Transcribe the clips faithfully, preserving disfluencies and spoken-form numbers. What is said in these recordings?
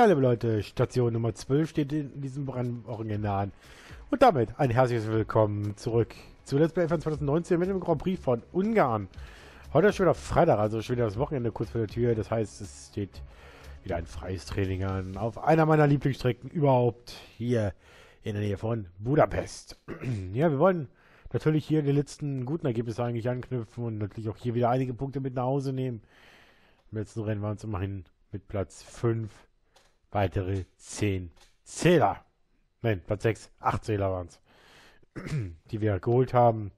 Ja, liebe Leute, Station Nummer zwölf steht in diesem Brand original. Und damit ein herzliches Willkommen zurück zu Let's Play F eins zwanzig neunzehn mit dem Grand Prix von Ungarn. Heute ist schon wieder Freitag, also schon wieder das Wochenende kurz vor der Tür. Das heißt, es steht wieder ein freies Training an auf einer meiner Lieblingsstrecken überhaupt hier in der Nähe von Budapest. Ja, wir wollen natürlich hier die letzten guten Ergebnisse eigentlich anknüpfen und natürlich auch hier wieder einige Punkte mit nach Hause nehmen. Im letzten Rennen waren es immerhin mit Platz fünf weitere zehn Zähler. Nein, Platz sechs, acht Zähler waren es, die wir geholt haben.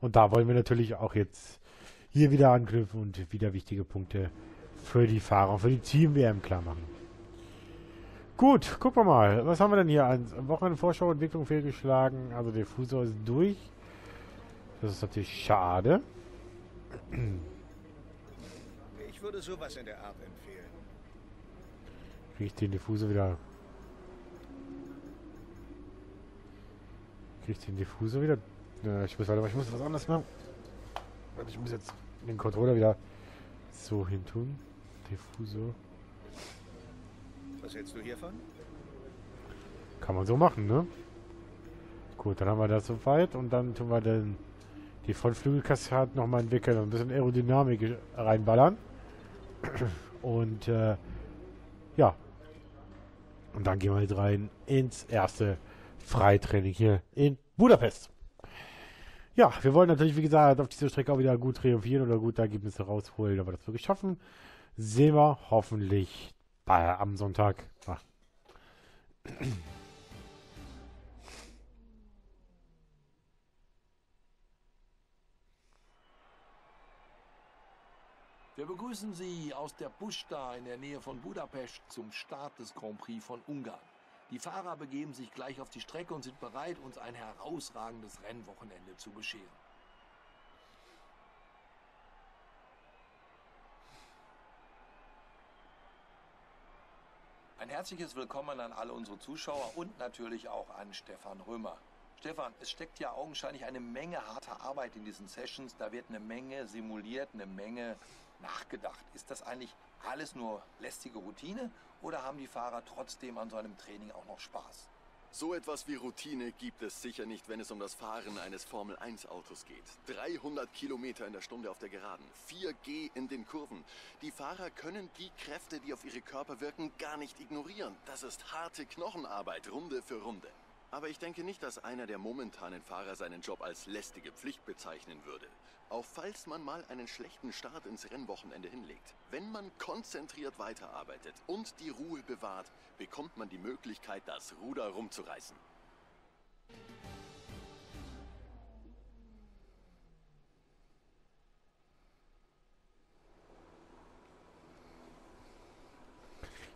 Und da wollen wir natürlich auch jetzt hier wieder anknüpfen und wieder wichtige Punkte für die Fahrer, für die Team-W M klar machen. Gut, gucken wir mal. Was haben wir denn hier? An Wochenvorschau, Entwicklung fehlgeschlagen. Also der Diffusor ist durch. Das ist natürlich schade. Ich würde sowas in der Art empfehlen. Kriege ich den Diffusor wieder... Kriege ich den Diffusor wieder... Na, ich muss weiter, ich muss was anderes machen. Ich muss jetzt den Controller wieder so hin tun. Diffusor. Was hältst du hiervon? Kann man so machen, ne? Gut, dann haben wir das soweit und dann tun wir dann die Frontflügelkaskade nochmal entwickeln und ein bisschen Aerodynamik reinballern. Und äh, ja. Und dann gehen wir jetzt rein ins erste Freitraining hier in Budapest. Ja, wir wollen natürlich, wie gesagt, auf dieser Strecke auch wieder gut triumphieren oder gute Ergebnisse rausholen. Aber das wirklich schaffen, sehen wir hoffentlich bei, am Sonntag. Ach. Wir begrüßen Sie aus der Puszta in der Nähe von Budapest zum Start des Grand Prix von Ungarn. Die Fahrer begeben sich gleich auf die Strecke und sind bereit, uns ein herausragendes Rennwochenende zu bescheren. Ein herzliches Willkommen an alle unsere Zuschauer und natürlich auch an Stefan Römer. Stefan, es steckt ja augenscheinlich eine Menge harter Arbeit in diesen Sessions. Da wird eine Menge simuliert, eine Menge nachgedacht. Ist das eigentlich alles nur lästige Routine oder haben die Fahrer trotzdem an so einem Training auch noch Spaß? So etwas wie Routine gibt es sicher nicht, wenn es um das Fahren eines Formel eins Autos geht. dreihundert Kilometer in der Stunde auf der Geraden, vier G in den Kurven. Die Fahrer können die Kräfte, die auf ihre Körper wirken, gar nicht ignorieren. Das ist harte Knochenarbeit, Runde für Runde. Aber ich denke nicht, dass einer der momentanen Fahrer seinen Job als lästige Pflicht bezeichnen würde. Auch falls man mal einen schlechten Start ins Rennwochenende hinlegt. Wenn man konzentriert weiterarbeitet und die Ruhe bewahrt, bekommt man die Möglichkeit, das Ruder rumzureißen.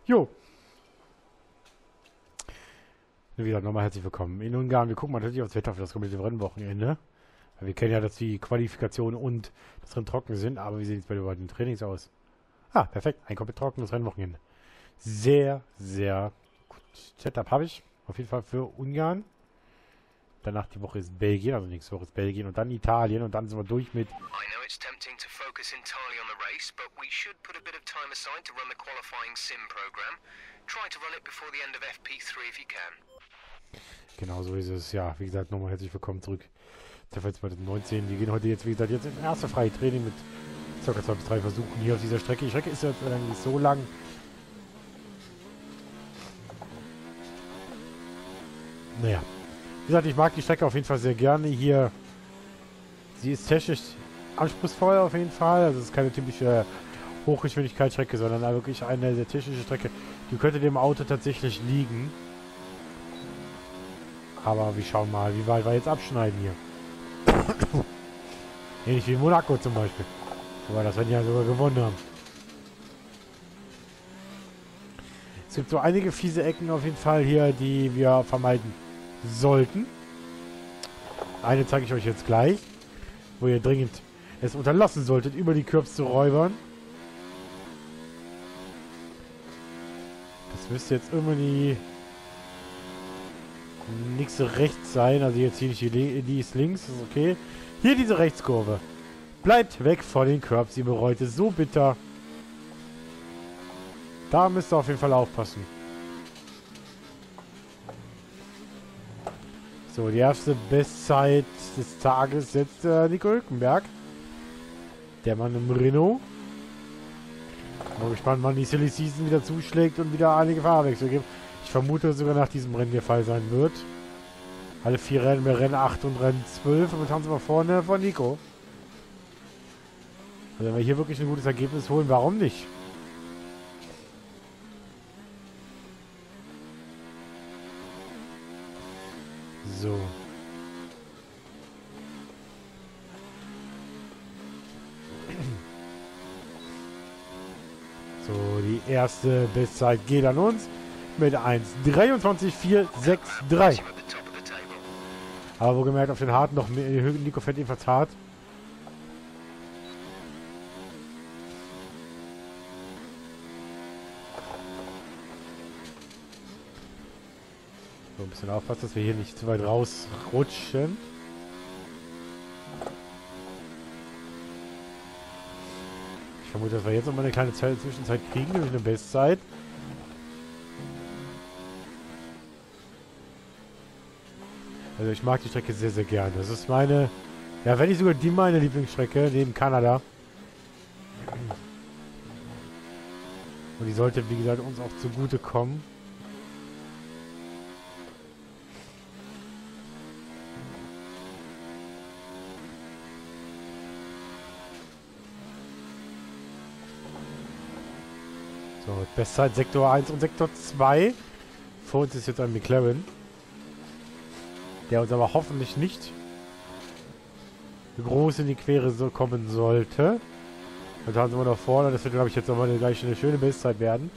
Jo. Wie gesagt, nochmal herzlich willkommen in Ungarn. Wir gucken mal natürlich aufs Wetter für das komplette Rennwochenende. Wir kennen ja, dass die Qualifikation und das Rennen trocken sind, aber wie sieht es bei den beiden Trainings aus? Ah, perfekt. Ein komplett trockenes Rennwochenende. Sehr, sehr gut. Setup habe ich. Auf jeden Fall für Ungarn. Danach die Woche ist Belgien, also nächste Woche ist Belgien und dann Italien und dann sind wir durch mit... Genau so ist es. Ja, wie gesagt, nochmal herzlich willkommen zurück zur F eins zwanzig neunzehn. Wir gehen heute jetzt, wie gesagt, jetzt ins erste freie Training mit ca. zwei bis drei Versuchen hier auf dieser Strecke. Die Strecke ist jetzt nicht so lang. Naja, wie gesagt, ich mag die Strecke auf jeden Fall sehr gerne hier. Sie ist technisch anspruchsvoll auf jeden Fall. Also es ist keine typische Hochgeschwindigkeitsstrecke, sondern wirklich eine sehr technische Strecke. Die könnte dem Auto tatsächlich liegen. Aber wir schauen mal, wie weit wir jetzt abschneiden hier. Ähnlich wie Monaco zum Beispiel. Aber das werden ja sogar gewonnen haben. Es gibt so einige fiese Ecken auf jeden Fall hier, die wir vermeiden sollten. Eine zeige ich euch jetzt gleich, wo ihr dringend es unterlassen solltet, über die Curbs zu räubern. Das müsste jetzt irgendwie... Nichts rechts sein, also jetzt hier nicht, die ist links, ist okay. Hier diese Rechtskurve. Bleibt weg von den Curbs, ihr bereut es so bitter. Da müsst ihr auf jeden Fall aufpassen. So, die erste Bestzeit des Tages jetzt äh, Nico Hülkenberg. Der Mann im Renault. Bin gespannt, wann die Silly Season wieder zuschlägt und wieder einige Fahrerwechsel gibt. Ich vermute, dass sogar nach diesem Rennen der Fall sein wird. Alle vier Rennen, wir Rennen acht und Rennen zwölf. Und wir tanzen mal vorne von Nico. Also wenn wir hier wirklich ein gutes Ergebnis holen, warum nicht? So. So, die erste Bestzeit geht an uns mit eins dreiundzwanzig vier sechs drei. Aber wo gemerkt auf den harten noch mehr, Nico fährt ebenfalls hart. So, ein bisschen aufpassen, dass wir hier nicht zu weit rausrutschen. Ich vermute, dass wir jetzt noch mal eine kleine Zwischenzeit kriegen, nämlich eine Bestzeit. Also ich mag die Strecke sehr, sehr gerne. Das ist meine, ja, wenn nicht sogar die meine Lieblingsstrecke, neben Kanada. Und die sollte, wie gesagt, uns auch zugute kommen. So, Bestzeit Sektor eins und Sektor zwei. Vor uns ist jetzt ein McLaren. Der uns aber hoffentlich nicht groß in die Quere so kommen sollte. Also haben wir noch vorne. Das wird, glaube ich, jetzt nochmal gleich eine schöne Bestzeit werden.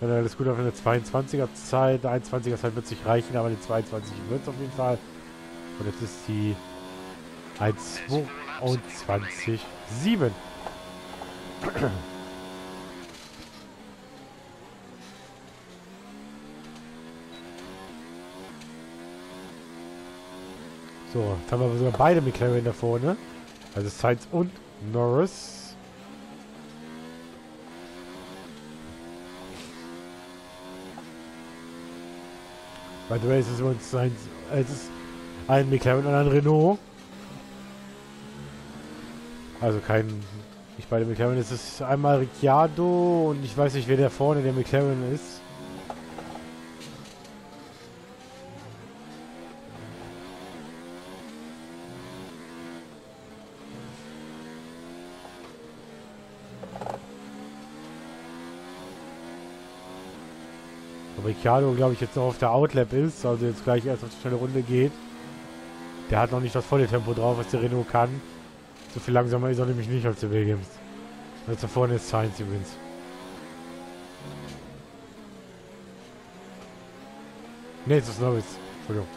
Wenn er das gut auf eine zweiundzwanziger-Zeit, eine einundzwanziger-Zeit wird sich reichen, aber die zweiundzwanzig wird es auf jeden Fall. Und jetzt ist die eins zweiundzwanzig sieben. So, jetzt haben wir sogar beide McLaren da vorne. Also Sainz und Norris. By the way, es ist übrigens Sainz, es ist ein McLaren und ein Renault. Also kein, nicht beide McLaren, es ist einmal Ricciardo und ich weiß nicht, wer der vorne der McLaren ist. Ricciardo, glaube ich, jetzt noch auf der Outlap ist, also jetzt gleich erst auf die schnelle Runde geht. Der hat noch nicht das volle Tempo drauf, was der Renault kann. So viel langsamer ist er nämlich nicht als der Williams. Und jetzt da vorne ist Sainz übrigens. Ne, es ist Norris. Entschuldigung.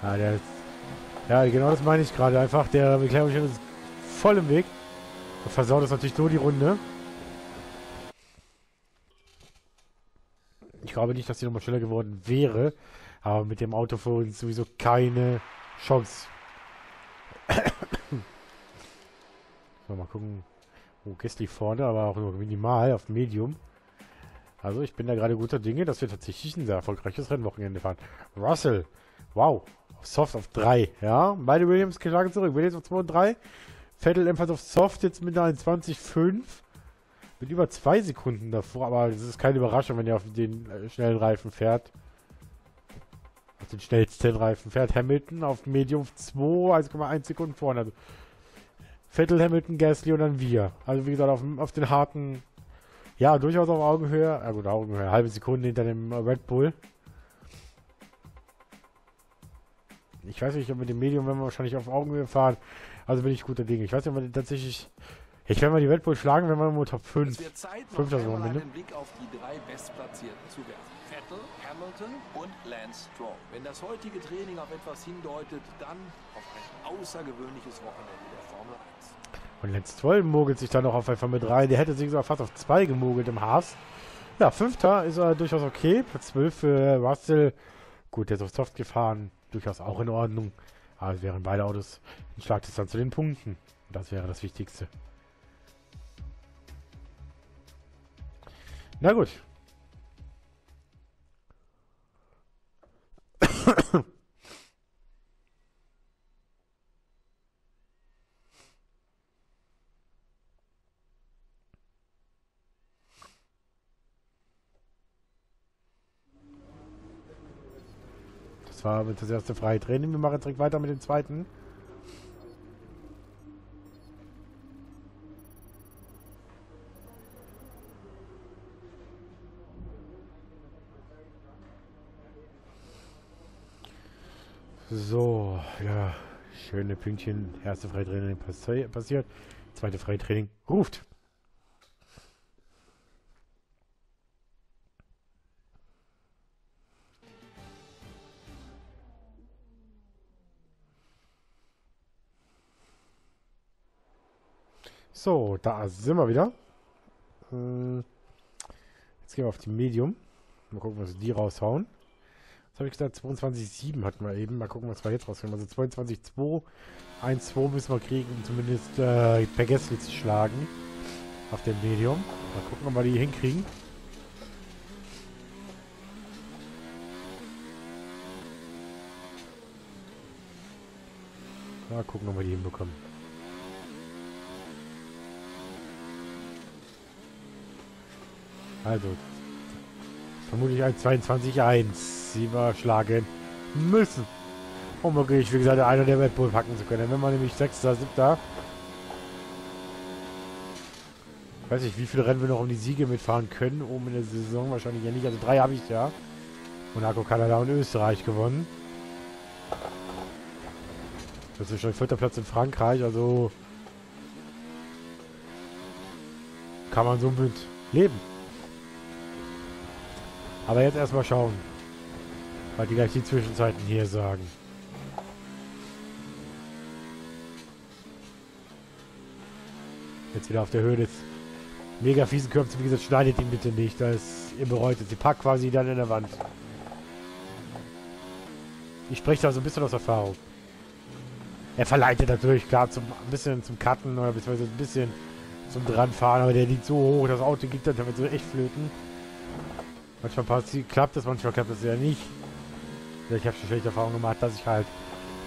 Ja, der ist, ja, genau das meine ich gerade. Einfach, der McLaren ist voll im Weg. Versaut das natürlich so die Runde. Ich glaube nicht, dass sie nochmal schneller geworden wäre. Aber mit dem Auto vor uns sowieso keine Chance. So, mal gucken. Oh, Gasly vorne, aber auch nur minimal auf Medium. Also ich bin da gerade guter Dinge, dass wir tatsächlich ein sehr erfolgreiches Rennwochenende fahren. Russell. Wow. Auf Soft auf drei. Ja, beide Williams geschlagen zurück. Williams auf zwei und drei. Vettel ebenfalls auf Soft jetzt mit einer einundzwanzig fünf. Mit über zwei Sekunden davor. Aber das ist keine Überraschung, wenn er auf den schnellen Reifen fährt. Auf den schnellsten Reifen fährt. Hamilton auf Medium zwei, eins Komma eins Sekunden vorne. Also Vettel, Hamilton, Gasly und dann wir. Also wie gesagt, auf, auf den harten... Ja, durchaus auf Augenhöhe. Ja gut, Augenhöhe. Halbe Sekunde hinter dem Red Bull. Ich weiß nicht, ob mit dem Medium, wenn wir wahrscheinlich auf Augenhöhe fahren... Also bin ich guter Dinge. Ich weiß nicht, ob wir tatsächlich... Ich werde mal die Red Bull schlagen, wenn wir nur Top fünf. fünf das Moment. Einen Blick auf die drei Bestplatzierten zu werfen. Vettel, Hamilton und Lance Stroll. Wenn das heutige Training auf etwas hindeutet, dann auf ein außergewöhnliches Wochenende der Formel eins. Und Lance Stroll mogelt sich dann noch auf einfach mit rein. Der hätte sich sogar fast auf zwei gemogelt im Haas. Ja, fünfter ist er durchaus okay. Platz zwölf für Russell. Gut, der ist auf Soft gefahren. Durchaus auch in Ordnung. Aber es wären beide Autos in Schlagdistanz zu den Punkten. Das wäre das Wichtigste. Na gut. Das war das erste freie Training. Wir machen direkt weiter mit dem zweiten. So, ja, schöne Pünktchen. Erste Freitraining passi passiert, zweite Freitraining ruft. So, da sind wir wieder. Jetzt gehen wir auf die Medium. Mal gucken, was die raushauen. Das habe ich gesagt, zweiundzwanzig Komma sieben hatten wir eben. Mal gucken, was wir jetzt rausfinden. Also zweiundzwanzig Komma zwei, eins Komma zwei müssen wir kriegen, um zumindest äh, Piergassen zu schlagen. Auf dem Medium. Mal gucken, ob wir die hinkriegen. Mal gucken, ob wir die hinbekommen. Also, vermutlich ein zweiundzwanzig Komma eins. Sie überschlagen müssen, um wirklich, wie gesagt, einer der Red Bull packen zu können. Wenn man nämlich sechster, siebter Ich weiß nicht, wie viele Rennen wir noch um die Siege mitfahren können, oben in der Saison wahrscheinlich ja nicht. Also drei habe ich ja. Monaco, Kanada und Österreich gewonnen. Das ist schon vierter Platz in Frankreich, also kann man so mit leben. Aber jetzt erstmal schauen. Weil die gleich die Zwischenzeiten hier sagen. Jetzt wieder auf der Höhe des mega fiesen Körbs. Wie gesagt, schneidet ihn bitte nicht. Da ist ihr bereut. Sie packt quasi dann in der Wand. Ich spreche da so ein bisschen aus Erfahrung. Er verleitet natürlich klar zum, ein bisschen zum Cutten oder beziehungsweise ein bisschen zum Dranfahren. Aber der liegt so hoch, das Auto geht dann damit so echt flöten. Manchmal passiert, klappt das, manchmal klappt das ja nicht. Ich habe schon schlechte Erfahrungen gemacht, dass ich halt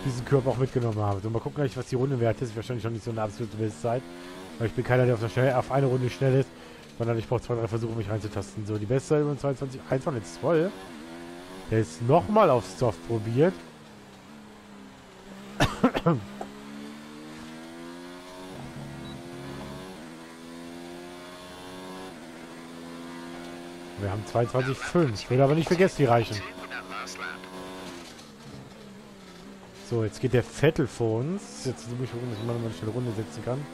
diesen Körper auch mitgenommen habe. So, mal gucken, was die Runde wert ist. Wahrscheinlich noch nicht so eine absolute Bestzeit. Weil ich bin keiner, der auf, schnell, auf eine Runde schnell ist, sondern ich brauche zwei, drei Versuche, mich reinzutasten. So, die Bestzeit über zweiundzwanzig Komma eins war jetzt voll. Der ist nochmal auf Soft probiert. Wir haben zweiundzwanzig Komma fünf. Ich will aber nicht vergessen, die reichen. So, jetzt geht der Vettel vor uns. Jetzt muss ich gucken, dass ich mal eine schnelle Runde setzen kann.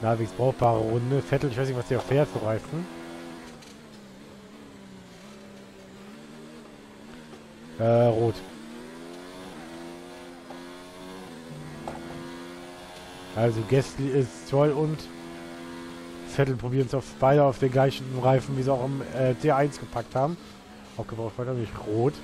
Eine halbwegs brauchbare Runde. Vettel, ich weiß nicht, was der fährt für Reifen. Äh, rot. Also, Gasly ist toll und Vettel probieren es auf beide auf den gleichen Reifen, wie sie auch im äh, T eins gepackt haben. Auch gebraucht weiter, nämlich rot.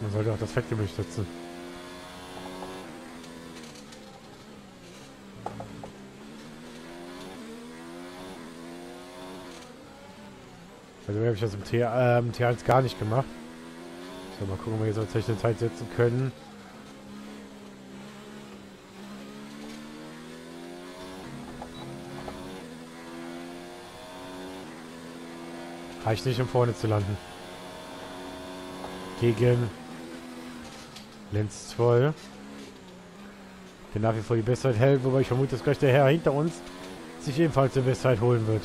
Man sollte auch das Fettgemisch setzen. Also habe ich das im T, äh, im T eins gar nicht gemacht. So, mal gucken, ob wir jetzt tatsächlich eine Zeit setzen können. Reicht nicht, um vorne zu landen. Gegen Lance Stroll, der nach wie vor die Bestzeit hält, wobei ich vermute, dass gleich der Herr hinter uns sich ebenfalls die Bestzeit holen wird.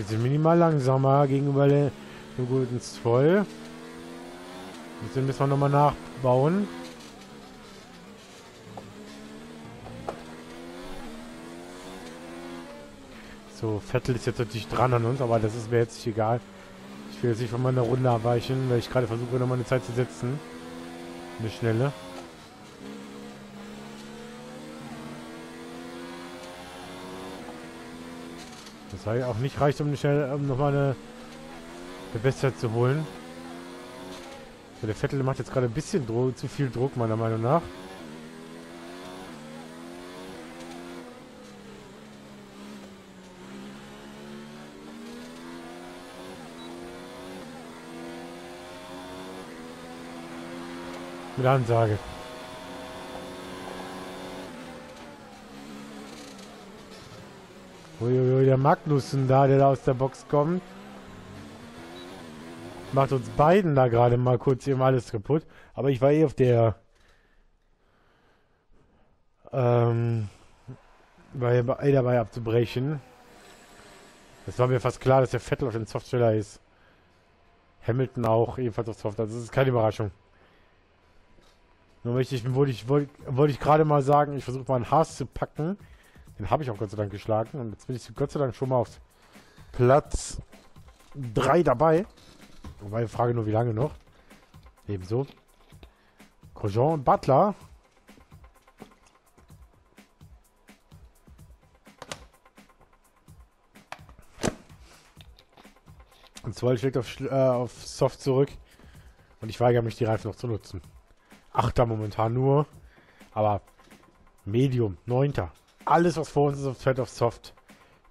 Wir sind minimal langsamer gegenüber dem guten Stroll. Deswegen müssen wir nochmal nachbauen. So, Vettel ist jetzt natürlich dran an uns, aber das ist mir jetzt nicht egal. Ich will jetzt nicht von meiner Runde abweichen, weil ich gerade versuche, nochmal eine Zeit zu setzen. Eine schnelle. Das habe ich auch nicht reicht, um, eine schnelle, um nochmal eine, eine Bestzeit zu holen. So, der Vettel macht jetzt gerade ein bisschen Druck, zu viel Druck, meiner Meinung nach. Mit Ansage. Uiuiui, der Magnussen da, der da aus der Box kommt. Macht uns beiden da gerade mal kurz eben alles kaputt. Aber ich war eh auf der... Ähm... War eh dabei abzubrechen. Das war mir fast klar, dass der Vettel auf den Softsteller ist. Hamilton auch, ebenfalls auf Softsteller. Das ist keine Überraschung. Nur möchte ich, wollte ich, wollte, wollte ich gerade mal sagen, ich versuche mal einen Haas zu packen. Den habe ich auch Gott sei Dank geschlagen. Und jetzt bin ich Gott sei Dank schon mal auf Platz drei dabei. Wobei, Frage nur, wie lange noch. Ebenso. Grosjean und Butler. Und zwar schlägt auf, äh, auf Soft zurück. Und ich weigere mich, die Reifen noch zu nutzen. Achter momentan nur, aber Medium, Neunter. Alles, was vor uns ist, auf Fett auf Soft.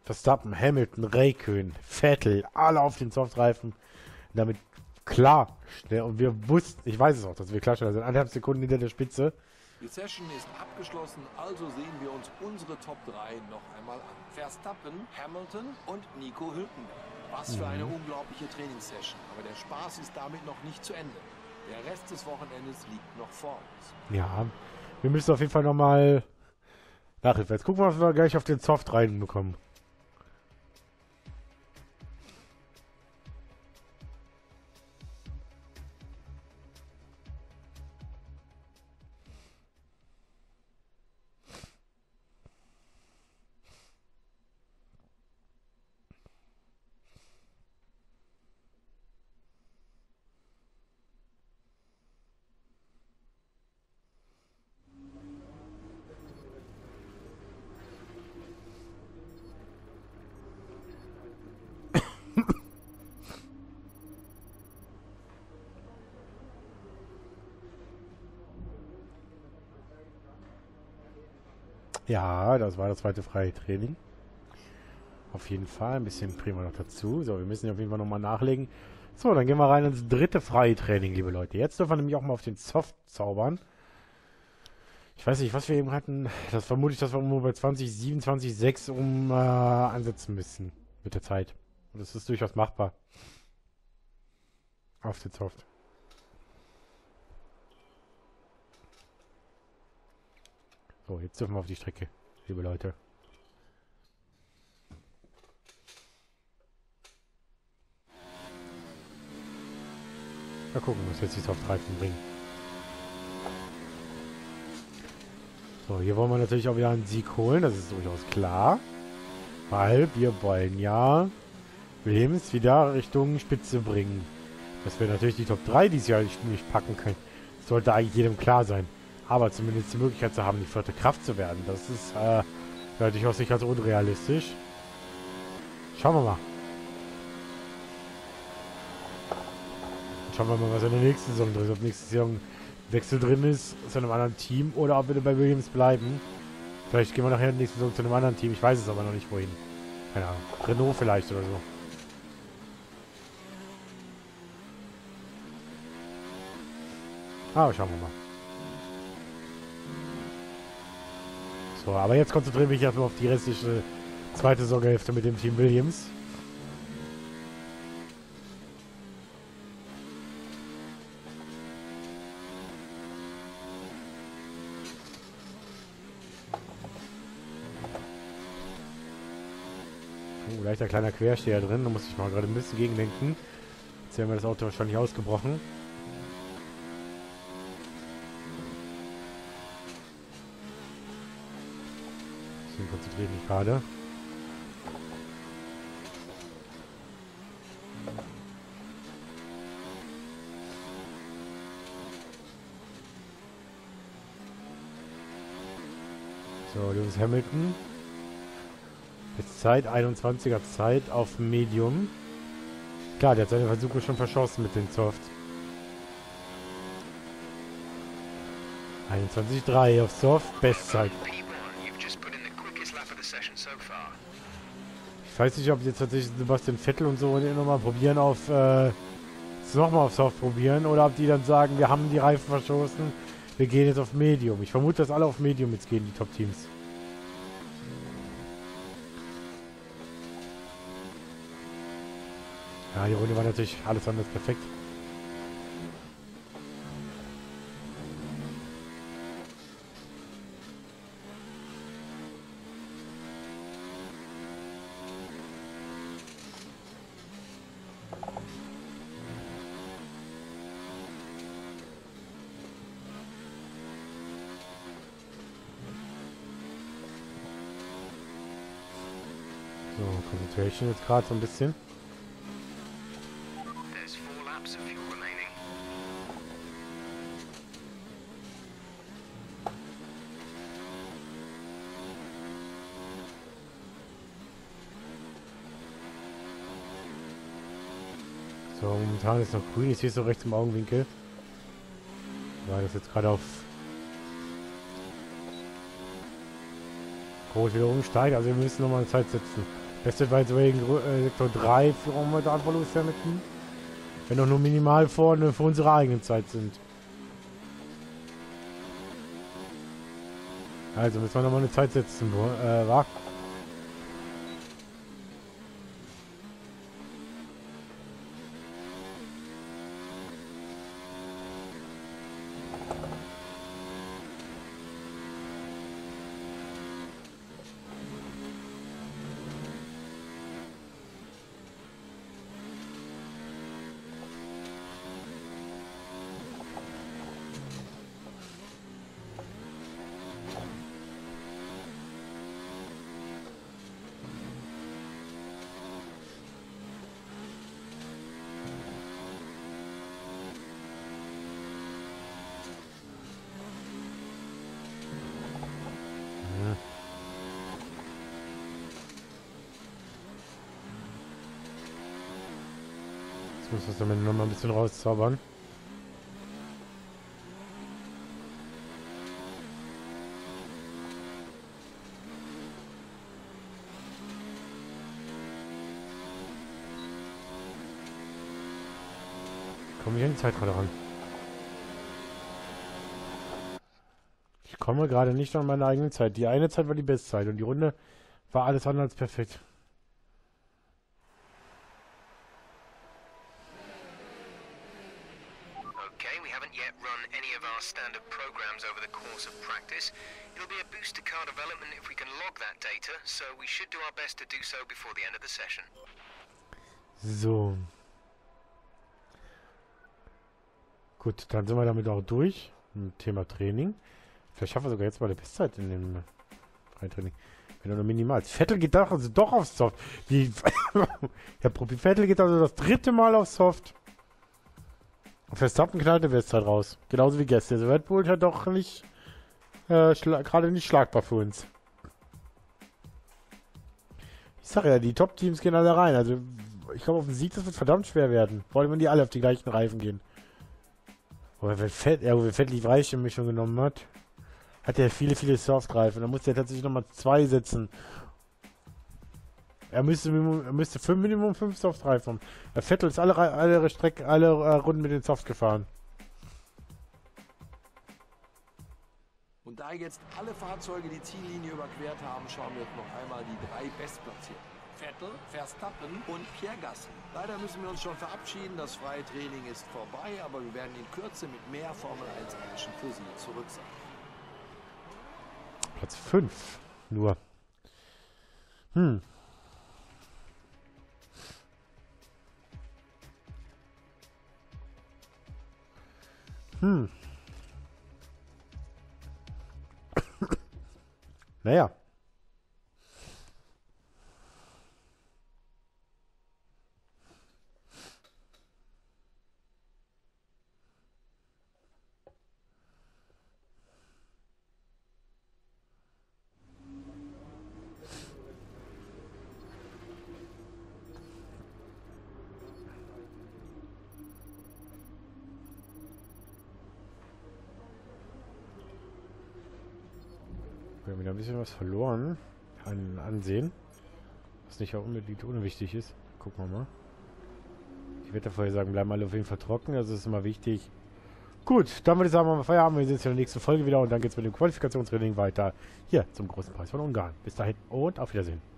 Verstappen, Hamilton, Räikkönen, Vettel, alle auf den Softreifen. Damit klar schnell. Und wir wussten, ich weiß es auch, dass wir klar schneller sind. Eineinhalb Sekunden hinter der Spitze. Die Session ist abgeschlossen, also sehen wir uns unsere Top drei noch einmal an. Verstappen, Hamilton und Nico Hülkenberg. Was für eine unglaubliche Trainingssession. Aber der Spaß ist damit noch nicht zu Ende. Der Rest des Wochenendes liegt noch vor uns. Ja, wir müssen auf jeden Fall nochmal Nachhilfe. Jetzt gucken wir, ob wir gleich auf den Soft reinbekommen. Ja, das war das zweite freie Training. Auf jeden Fall. Ein bisschen prima noch dazu. So, wir müssen hier auf jeden Fall nochmal nachlegen. So, dann gehen wir rein ins dritte freie Training, liebe Leute. Jetzt dürfen wir nämlich auch mal auf den Soft zaubern. Ich weiß nicht, was wir eben hatten. Das vermute ich, dass wir nur bei zwanzig, siebenundzwanzig, sechs um äh, ansetzen müssen. Mit der Zeit. Und das ist durchaus machbar. Auf den Soft. So, jetzt dürfen wir auf die Strecke, liebe Leute. Mal gucken, was jetzt die Softreifen bringen. So, hier wollen wir natürlich auch wieder einen Sieg holen, das ist durchaus klar. Weil wir wollen ja Williams wieder Richtung Spitze bringen. Dass wir natürlich die Top drei dieses Jahr nicht packen können, sollte eigentlich jedem klar sein. Aber zumindest die Möglichkeit zu haben, die vierte Kraft zu werden. Das ist äh, natürlich auch nicht ganz unrealistisch. Schauen wir mal. Schauen wir mal, was in der nächsten Saison drin ist. Ob nächste Saison Wechsel drin ist zu einem anderen Team oder ob wir bei Williams bleiben. Vielleicht gehen wir nachher in der nächsten Saison zu einem anderen Team. Ich weiß es aber noch nicht, wohin. Keine Ahnung. Renault vielleicht oder so. Aber schauen wir mal. So, aber jetzt konzentriere ich mich erstmal auf die restliche zweite Saisonhälfte mit dem Team Williams. Oh, leichter kleiner Quersteher drin. Da muss ich mal gerade ein bisschen gegenlenken. Jetzt wäre mir das Auto wahrscheinlich ausgebrochen. Bisschen konzentriert mich gerade. So, Lewis Hamilton. Jetzt Zeit, einundzwanziger Zeit auf Medium. Klar, der hat seine Versuche schon verschossen mit dem Soft. einundzwanzig Komma drei auf Soft, Bestzeit. Ich weiß nicht, ob jetzt tatsächlich Sebastian Vettel und so nochmal probieren auf, äh, nochmal auf Soft probieren oder ob die dann sagen, wir haben die Reifen verschossen, wir gehen jetzt auf Medium. Ich vermute, dass alle auf Medium jetzt gehen, die Top-Teams. Ja, die Runde war natürlich alles anders perfekt. So, Concentration jetzt gerade so ein bisschen. So, momentan ist noch grün, ich sehe es so rechts im Augenwinkel. War das jetzt gerade auf Rot wieder umsteigt, also wir müssen nochmal eine Zeit setzen. Beste bei wegen äh, Sektor drei für momentan Verlust ermitteln. Wenn doch nur minimal vorne für unsere eigene Zeit sind. Also müssen wir nochmal eine Zeit setzen, äh, war. Muss das damit noch mal ein bisschen rauszaubern. Komme ich an die Zeit gerade ran? Ich komme gerade nicht an meine eigene Zeit. Die eine Zeit war die Bestzeit und die Runde war alles andere als perfekt. So. Gut, dann sind wir damit auch durch. Thema Training. Vielleicht schaffen wir sogar jetzt mal eine Bestzeit in dem Freitraining. Wenn nur minimal. Vettel geht doch, also doch auf Soft. Die ja, Profi Vettel geht also das dritte Mal auf Soft. Verstappen knallte Bestzeit raus. Genauso wie gestern. Also Red Bull ist ja doch nicht äh, gerade nicht schlagbar für uns. Ich sag ja, die Top-Teams gehen alle rein. Also, ich glaube, auf den Sieg, das wird verdammt schwer werden. Vor allem, wenn die alle auf die gleichen Reifen gehen. Aber wenn Fett, ja, wenn Fett die weiche Mischung genommen hat, hat er viele, viele Soft-Reifen. Da muss er tatsächlich nochmal zwei setzen. Er müsste, er müsste für Minimum fünf Soft-Reifen haben. Der Vettel ist alle, alle, Streck, alle äh, Runden mit den Soft gefahren. Und da jetzt alle Fahrzeuge die Ziellinie überquert haben, schauen wir jetzt noch einmal die drei Bestplatzierten. Vettel, Verstappen und Piergassen. Leider müssen wir uns schon verabschieden. Das freie Training ist vorbei, aber wir werden in Kürze mit mehr Formel eins Action für Sie zurück sein. Platz fünf nur. Hm. Hm. Naja. Wir haben wieder ein bisschen was verloren an Ansehen, was nicht auch unbedingt unwichtig ist. Gucken wir mal. Die Wettervorhersagen bleiben alle auf jeden Fall trocken, also ist immer wichtig. Gut, dann würde ich sagen, machen wir Feierabend. Wir sehen uns in der nächsten Folge wieder und dann geht es mit dem Qualifikationstraining weiter hier zum Großen Preis von Ungarn. Bis dahin und auf Wiedersehen.